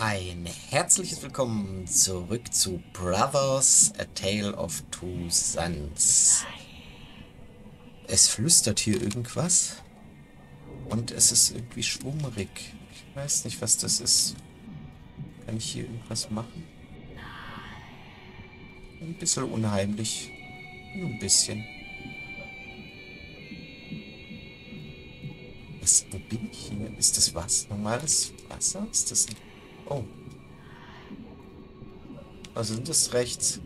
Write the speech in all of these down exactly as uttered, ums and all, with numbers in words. Ein herzliches Willkommen zurück zu Brothers: A Tale of Two Sons. Es flüstert hier irgendwas und es ist irgendwie schwummrig. Ich weiß nicht, was das ist. Kann ich hier irgendwas machen? Ein bisschen unheimlich. Nur ein bisschen. Was, wo bin ich hier? Ist das was? Normales Wasser? Ist das ein... Oh. Also sind das rechts?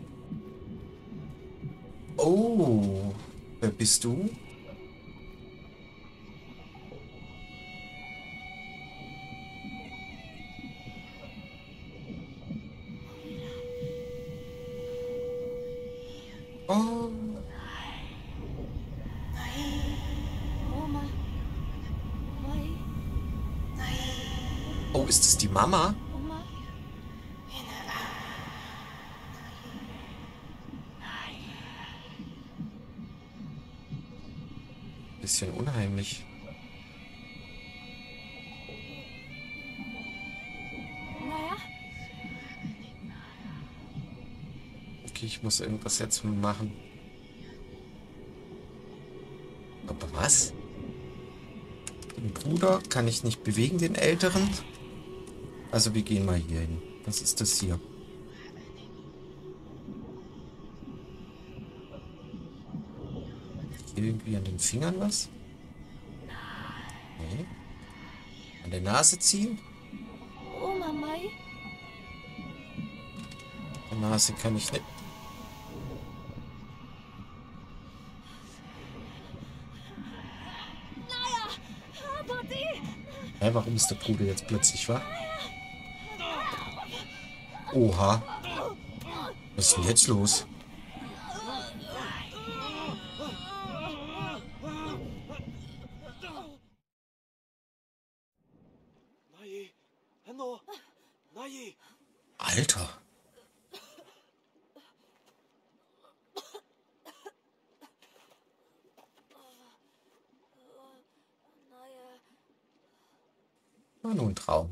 Oh. Wer bist du? Oh. Oh, ist das die Mama? Bisschen unheimlich. Okay, ich muss irgendwas jetzt machen. Aber was? Den Bruder kann ich nicht bewegen, den Älteren. Also wir gehen mal hier hin. Was ist das hier? Irgendwie an den Fingern was? Nee. An der Nase ziehen? An der Nase kann ich nicht. Hä, warum ist der Bruder jetzt plötzlich wach? Oha. Was ist denn jetzt los? Alter. War nur ein Traum.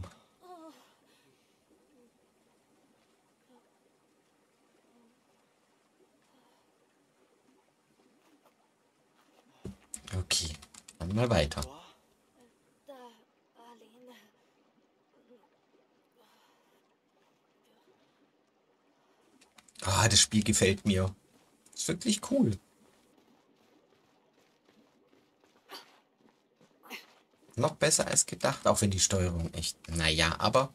Okay, dann mal weiter. Ah, das Spiel gefällt mir. Ist wirklich cool. Noch besser als gedacht, auch wenn die Steuerung echt... Naja, aber...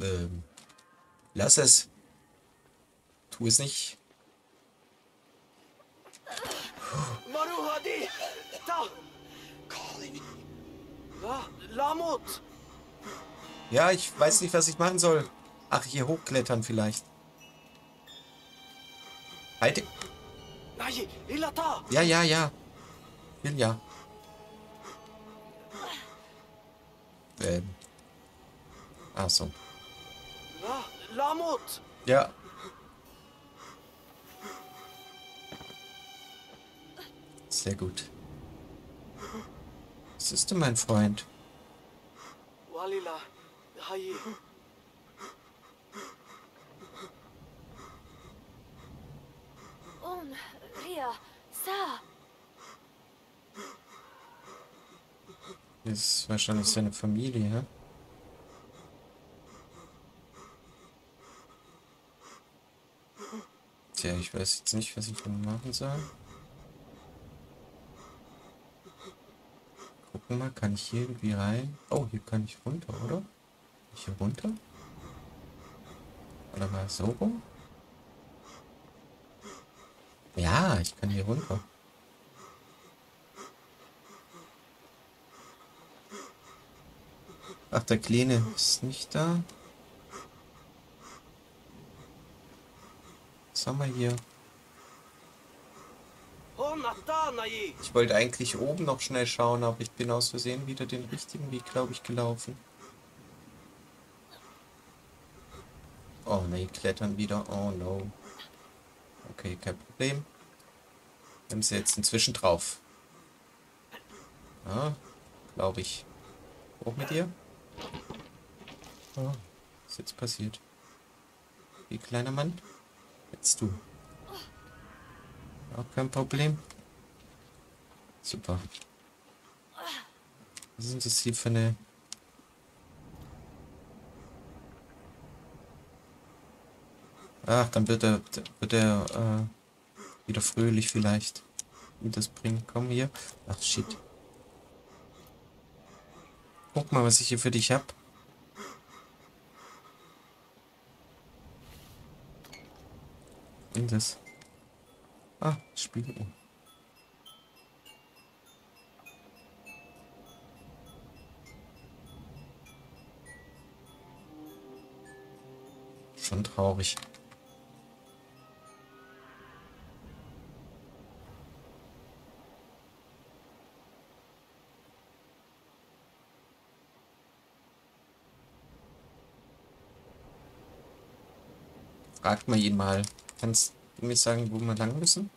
Ähm... Lass es. Tu es nicht. Ja, ich weiß nicht, was ich machen soll. Ach, hier hochklettern vielleicht. Halt. Ja, ja, ja. Bin ja. Ähm. Ach so. Ja. Sehr gut. Was ist denn mein Freund? Das ist wahrscheinlich seine Familie, ja? Tja, ich weiß jetzt nicht, was ich damit machen soll. Gucken mal, kann ich hier irgendwie rein? Oh, hier kann ich runter, oder? Kann ich hier runter? Oder mal so rum? Ja, ich kann hier runter. Ach, der Kleine ist nicht da. Was haben wir hier? Ich wollte eigentlich oben noch schnell schauen, aber ich bin aus Versehen wieder den richtigen Weg, glaube ich, gelaufen. Oh ne, klettern wieder. Oh no. Okay, kein Problem. Wir haben sie jetzt inzwischen drauf. Ja, glaube ich. Hoch mit dir. Oh, was ist jetzt passiert? Wie, kleiner Mann? Jetzt du. Auch kein Problem. Super. Was sind das hier für eine... Ach, dann wird er, wird er äh, wieder fröhlich vielleicht. Wie das bringen. Komm hier. Ach, shit. Guck mal, was ich hier für dich hab. In das. Ah, Spiegel. Schon traurig. Fragt mal ihn mal. Kannst du mir sagen, wo wir lang müssen?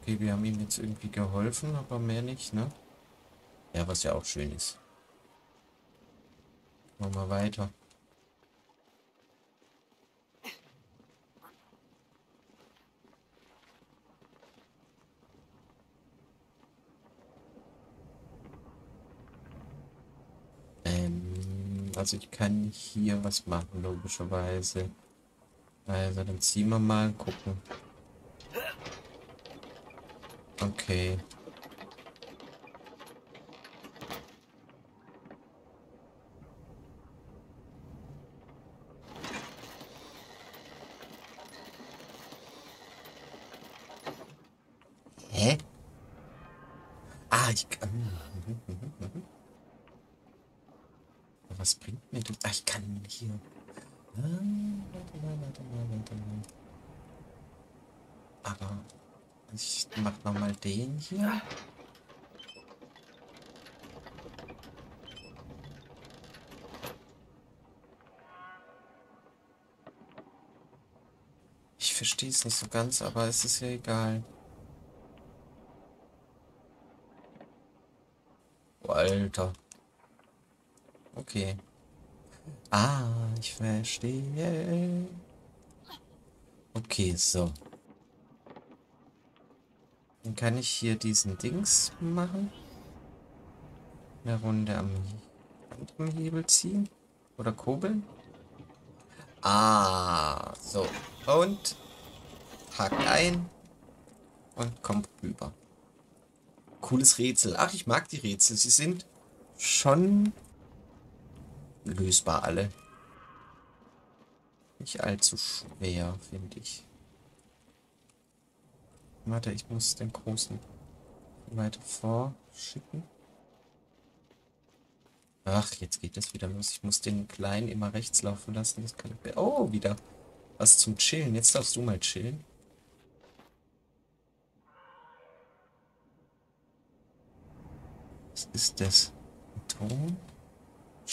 Okay, wir haben ihm jetzt irgendwie geholfen, aber mehr nicht, ne? Ja, was ja auch schön ist. Machen wir mal weiter. Also ich kann hier was machen, logischerweise. Also dann ziehen wir mal, gucken. Okay. Hä? Ah, ich kann... Was bringt mir das? Ach, ich kann hier. Ah, warte mal, warte mal, warte mal. Aber ich mach nochmal den hier. Ich verstehe es nicht so ganz, aber es ist ja egal. Oh, Alter. Okay. Ah, ich verstehe. Okay, so. Dann kann ich hier diesen Dings machen. Eine Runde am anderen Hebel ziehen. Oder kurbeln. Ah, so. Und hakt ein. Und kommt rüber. Cooles Rätsel. Ach, ich mag die Rätsel. Sie sind schon... lösbar alle. Nicht allzu schwer, finde ich. Warte, ich muss den großen weiter vorschicken. Ach, jetzt geht das wieder los. Ich muss den kleinen immer rechts laufen lassen. Das kann ich... Oh, wieder was zum Chillen. Jetzt darfst du mal chillen. Was ist das? Ein Ton?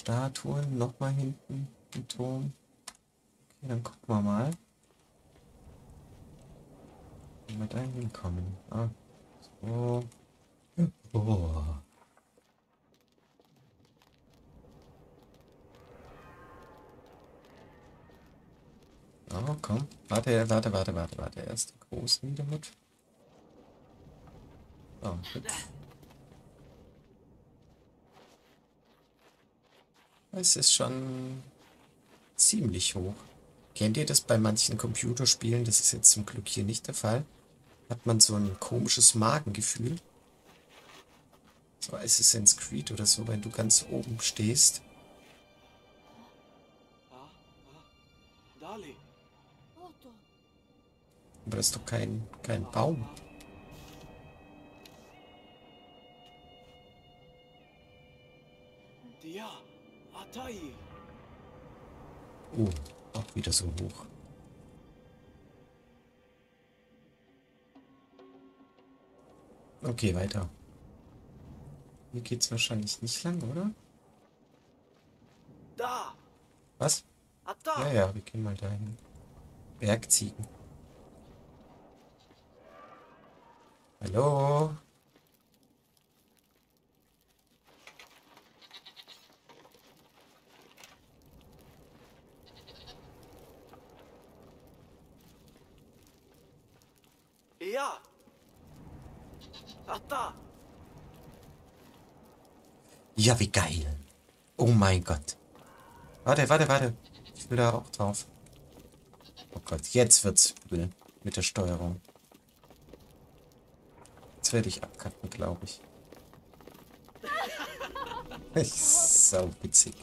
Statuen, nochmal hinten, ein Turm. Okay, dann gucken wir mal. Wie wir da hinkommen. Ah, so. Oh. Oh, komm. Warte, warte, warte, warte, warte. Erst den großen wieder mit. Oh, hüpf. Es ist schon ziemlich hoch. Kennt ihr das bei manchen Computerspielen? Das ist jetzt zum Glück hier nicht der Fall. Hat man so ein komisches Magengefühl. So Assassin's Creed oder so, wenn du ganz oben stehst. Aber das ist doch kein, kein Baum. Ja. Oh, auch wieder so hoch. Okay, weiter. Hier geht's wahrscheinlich nicht lang, oder? Da! Was? Ja, ja, wir gehen mal dahin. Bergziegen. Hallo? Ja! Ach da! Ja, wie geil! Oh mein Gott! Warte, warte, warte! Ich will da auch drauf. Oh Gott, jetzt wird's übel mit der Steuerung. Jetzt werde ich abkacken, glaube ich. Ist sau witzig.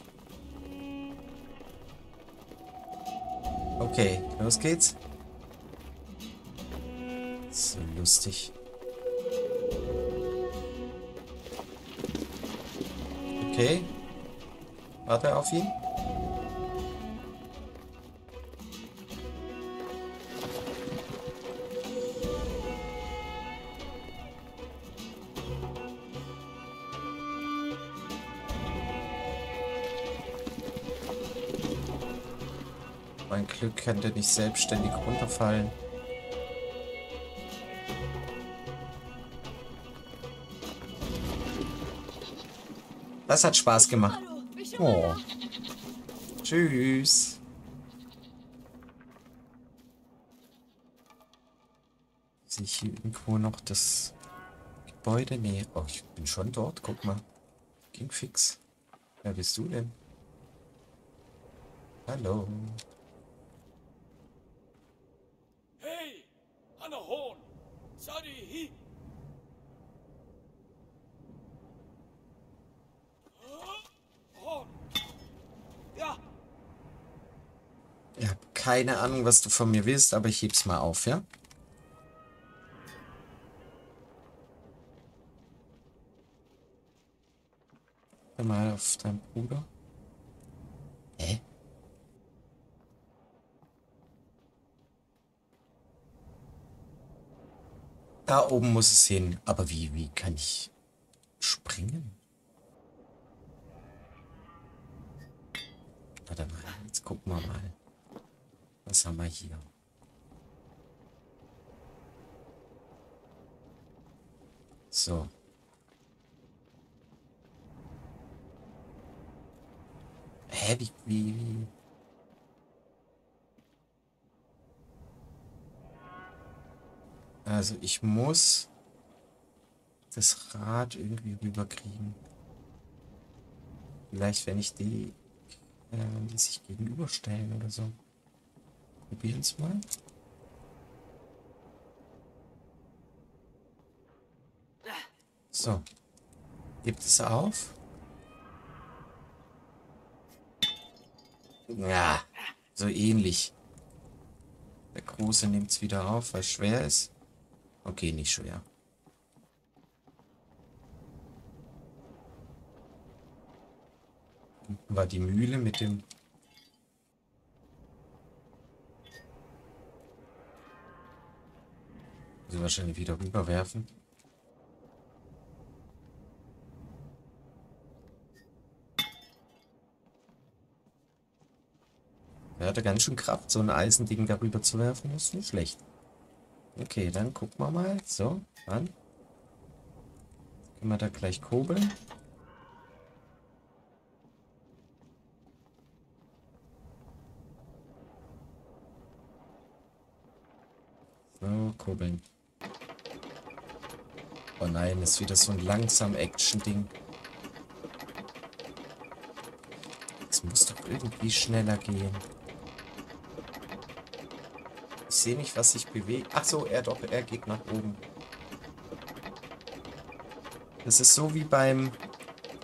Okay, los geht's. So lustig. Okay. Warte auf ihn. Mein Glück könnte nicht selbstständig runterfallen. Das hat Spaß gemacht. Oh. Tschüss. Sehe ich hier irgendwo noch das Gebäude? Nee. Oh, ich bin schon dort. Guck mal. Ging fix. Wer bist du denn? Hallo. Hey! Anahorn! Sadihi! Ich habe keine Ahnung, was du von mir willst, aber ich heb's mal auf, ja? Hör mal auf deinen Bruder. Hä? Da oben muss es hin, aber wie, wie kann ich springen? Warte mal, jetzt gucken wir mal. Was haben wir hier? So. Hä, wie, wie, wie? Also ich muss das Rad irgendwie rüberkriegen. Vielleicht, wenn ich die, äh, die sich gegenüberstellen oder so. Probieren es mal. So. Gibt es auf? Ja, so ähnlich. Der Große nimmt es wieder auf, weil es schwer ist. Okay, nicht schwer. War die Mühle mit dem... Also wahrscheinlich wieder rüberwerfen. Er hatte ganz schön Kraft, so ein Eisending darüber zu werfen. Ist nicht schlecht. Okay, dann gucken wir mal. So, an. Können wir da gleich kurbeln. So, kurbeln. Oh nein, ist wieder so ein langsam Action-Ding. Es muss doch irgendwie schneller gehen. Ich sehe nicht, was sich bewegt. Ach so, er doch, er geht nach oben. Das ist so wie beim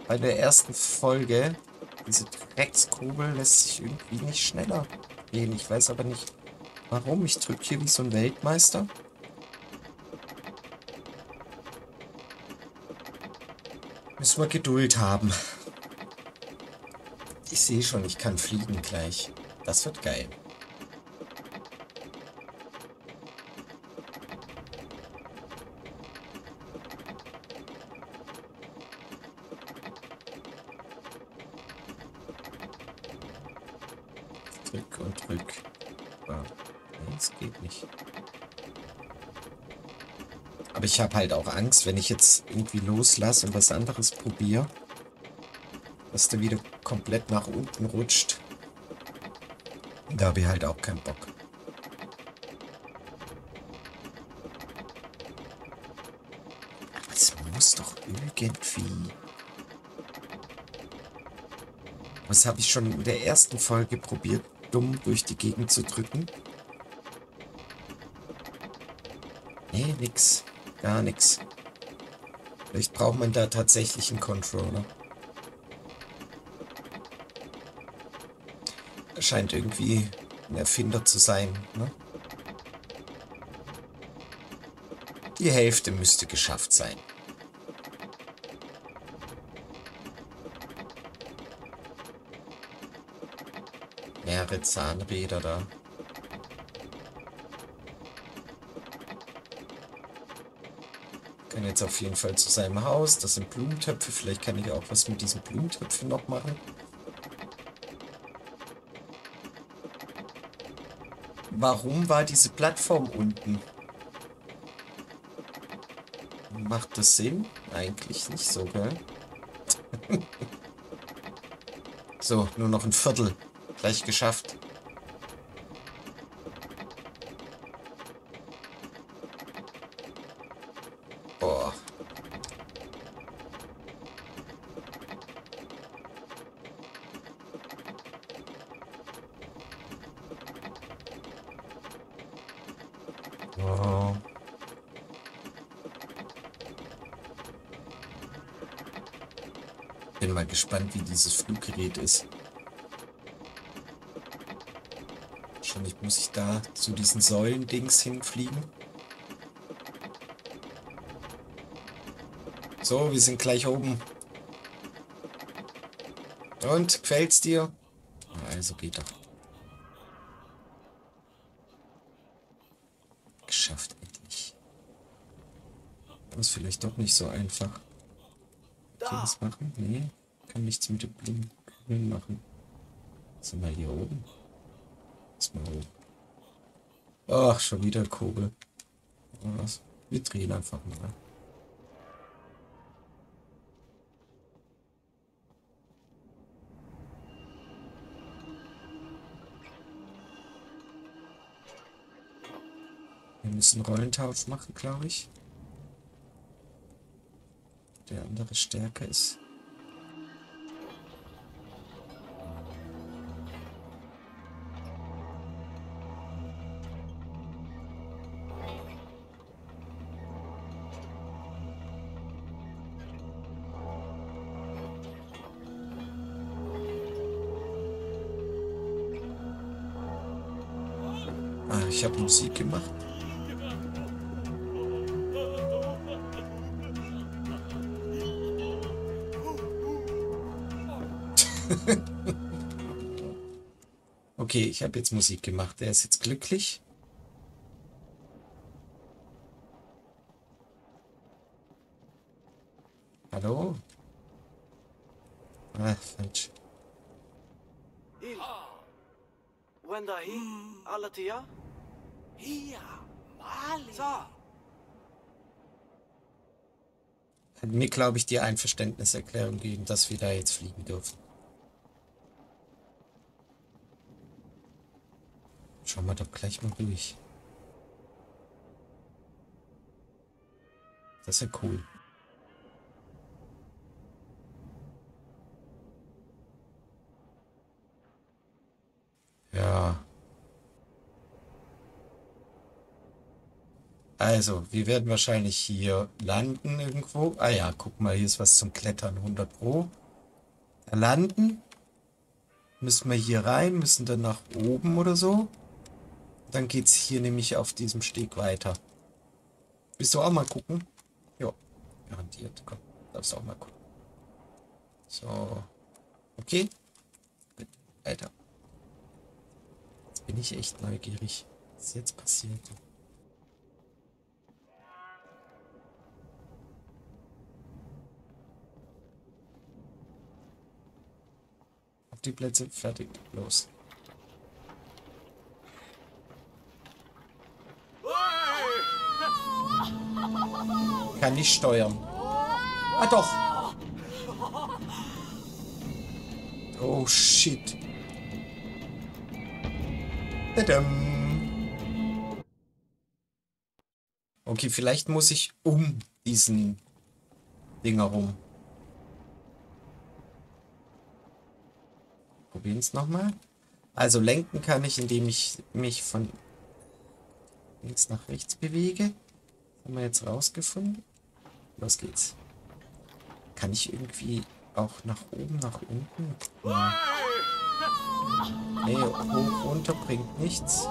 bei der ersten Folge. Diese Dreckskugel lässt sich irgendwie nicht schneller gehen. Ich weiß aber nicht, warum. Ich drücke hier wie so ein Weltmeister. Müssen wir Geduld haben. Ich sehe schon, ich kann fliegen gleich. Das wird geil. Drück und drück. Wow. Nee, das geht nicht. Aber ich habe halt auch Angst, wenn ich jetzt irgendwie loslasse und was anderes probiere, dass der wieder komplett nach unten rutscht. Da habe ich halt auch keinen Bock. Aber es muss doch irgendwie... Das habe ich schon in der ersten Folge probiert, dumm durch die Gegend zu drücken. Nee, nix. Gar nix. Vielleicht braucht man da tatsächlich einen Controller. Er scheint irgendwie ein Erfinder zu sein, ne? Die Hälfte müsste geschafft sein. Mehrere Zahnräder da. Kann jetzt auf jeden Fall zu seinem Haus. Das sind Blumentöpfe. Vielleicht kann ich auch was mit diesen Blumentöpfen noch machen. Warum war diese Plattform unten? Macht das Sinn? Eigentlich nicht so, gell? So, nur noch ein Viertel. Gleich geschafft. Boah. Wow. Bin mal gespannt, wie dieses Fluggerät ist. Wahrscheinlich muss ich da zu diesen Säulendings hinfliegen. So, wir sind gleich oben. Und, gefällt's dir? Also geht doch. Geschafft endlich. Das ist vielleicht doch nicht so einfach. Kann ich das machen? Nee, kann nichts mit den Blumen machen. Sind wir hier oben? Mal hoch. Ach, schon wieder Kugel. Was? Wir drehen einfach mal. Wir müssen Rollentausch machen, glaube ich. Der andere stärker ist. Ich habe Musik gemacht. Okay, ich habe jetzt Musik gemacht. Er ist jetzt glücklich. Hallo? Ah, falsch. Hier, Mali. So. Hat mir, glaube ich, die Einverständniserklärung gegeben, dass wir da jetzt fliegen dürfen. Schauen wir doch gleich mal durch. Das ist ja cool. Ja. Also, wir werden wahrscheinlich hier landen irgendwo. Ah ja, guck mal, hier ist was zum Klettern, hundert Pro. Da landen. Müssen wir hier rein, müssen dann nach oben oder so. Dann geht es hier nämlich auf diesem Steg weiter. Willst du auch mal gucken? Ja, garantiert. Komm, darfst du auch mal gucken. So. Okay. Weiter. Jetzt bin ich echt neugierig. Was ist jetzt passiert? Die Plätze fertig. Los. kann nicht steuern. Ah, doch. Oh, shit. Tadam. Okay, vielleicht muss ich um diesen Ding herum. Probieren es nochmal. Also lenken kann ich, indem ich mich von links nach rechts bewege. Das haben wir jetzt rausgefunden. Los geht's. Kann ich irgendwie auch nach oben, nach unten? Ja. Nee, hoch, runter bringt nichts.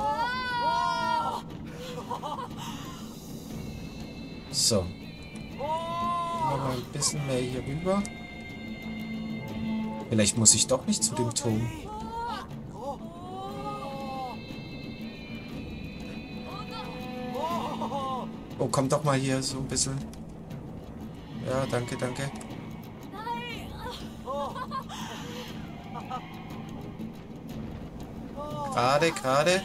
So. Nochmal ein bisschen mehr hier rüber. Vielleicht muss ich doch nicht zu dem Turm. Oh, komm doch mal hier so ein bisschen. Ja, danke, danke. Gerade, gerade.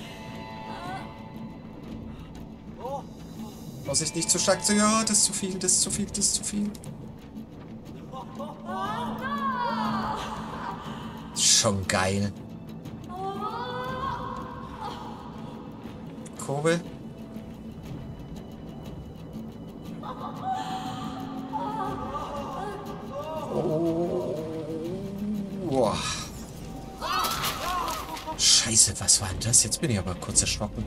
Muss ich nicht zu stark zu. Ja, das ist zu viel, das ist zu viel, das ist zu viel. Schon geil. Kurbel. Oh. Boah. Scheiße, was war denn das? Jetzt bin ich aber kurz erschrocken.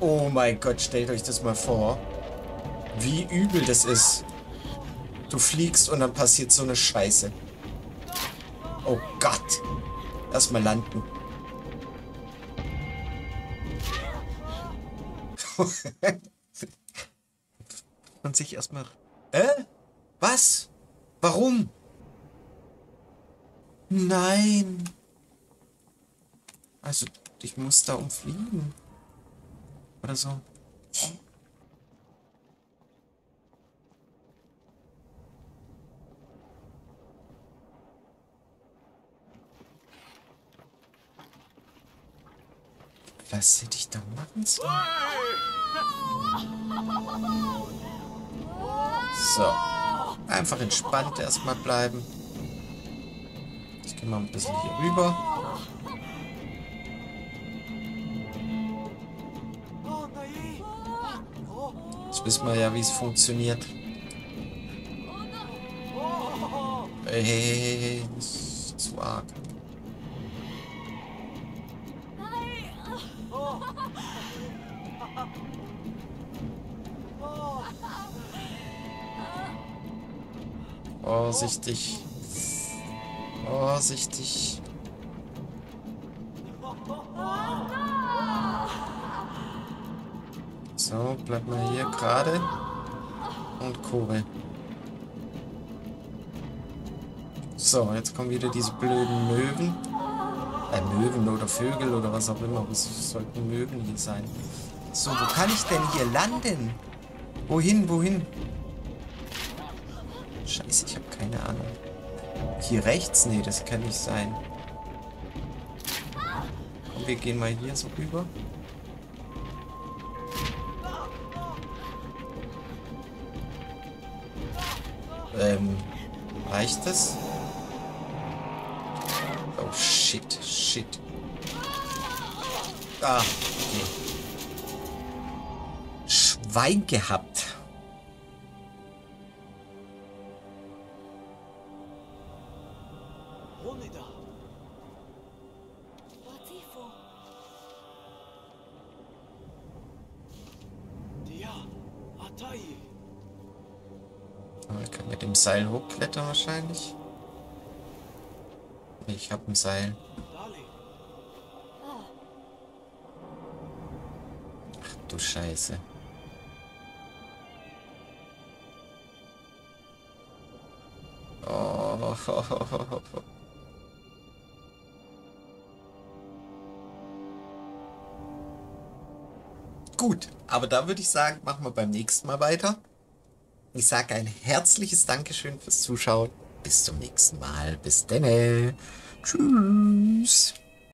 Oh mein Gott, stellt euch das mal vor. Wie übel das ist. Du fliegst und dann passiert so eine Scheiße. Oh Gott. Erstmal landen. Und sich erstmal. Äh? Was? Warum? Nein. Also, ich muss da umfliegen. Oder so. Was hätte ich da machen sollen? So. Einfach entspannt erstmal bleiben. Ich gehe mal ein bisschen hier rüber. Jetzt wissen wir ja, wie es funktioniert. Hey, hey, hey, hey. Das ist zu arg. Vorsichtig. Vorsichtig. So, bleib mal hier gerade. Und Kurbel. So, jetzt kommen wieder diese blöden Möwen. Äh, Möwen oder Vögel oder was auch immer. Es sollten Möwen hier sein. So, wo kann ich denn hier landen? Wohin, wohin? Scheiße, ich habe keine Ahnung. Hier rechts? Nee, das kann nicht sein. Komm, wir gehen mal hier so rüber. Ähm, reicht das? Oh, shit, shit. Ah, okay. Schwein gehabt. Seil hochklettern wahrscheinlich. Ich habe ein Seil. Ach du Scheiße. Oh. Gut, aber da würde ich sagen, machen wir beim nächsten Mal weiter. Ich sage ein herzliches Dankeschön fürs Zuschauen. Bis zum nächsten Mal. Bis denne. Tschüss.